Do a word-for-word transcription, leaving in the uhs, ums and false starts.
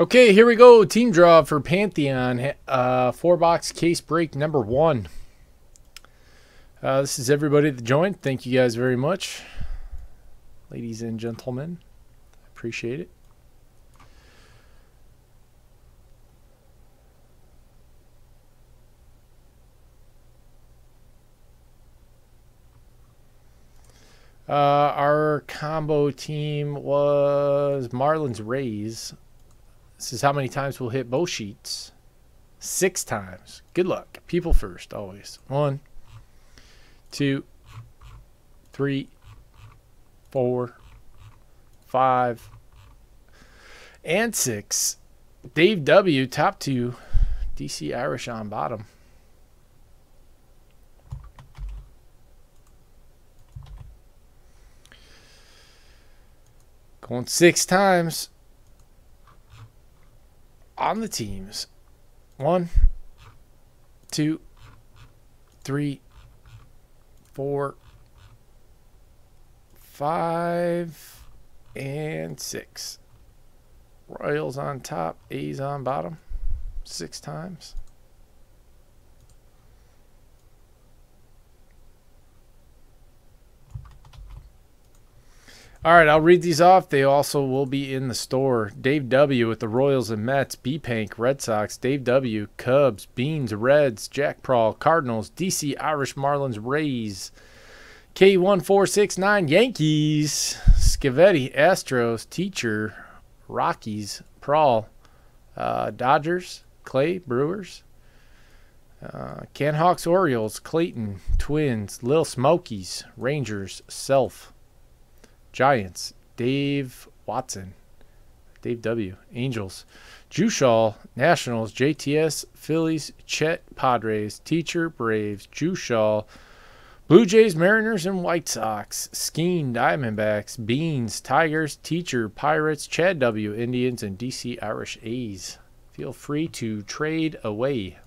Okay, here we go. Team draw for Pantheon. Uh, four box case break number one. Uh, this is everybody that joined. Thank you guys very much. Ladies and gentlemen, appreciate it. Uh, our combo team was Marlins Rays. This is how many times we'll hit both sheets. Six times. Good luck. People first, always. One, two, three, four, five, and six. Dave W., top two. D C Irish on bottom. Going six times. On the teams. One, two, three, four, five, and six. Royals on top, A's on bottom. Six times. All right, I'll read these off. They also will be in the store. Dave W. with the Royals and Mets, B-Pank, Red Sox, Dave W., Cubs, Beans, Reds, Jack Prawl, Cardinals, D C Irish, Marlins, Rays, K one four six nine, Yankees, Scavetti, Astros, Teacher, Rockies, Prawl, uh, Dodgers, Clay, Brewers, uh, Ken Hawks, Orioles, Clayton, Twins, Lil' Smokies, Rangers, Self, Giants, Dave Watson, Dave W., Angels, Jushal, Nationals, J T S, Phillies, Chet, Padres, Teacher, Braves, Jushal, Blue Jays, Mariners, and White Sox, Skeen, Diamondbacks, Beans, Tigers, Teacher, Pirates, Chad W., Indians, and D C Irish A's. Feel free to trade away.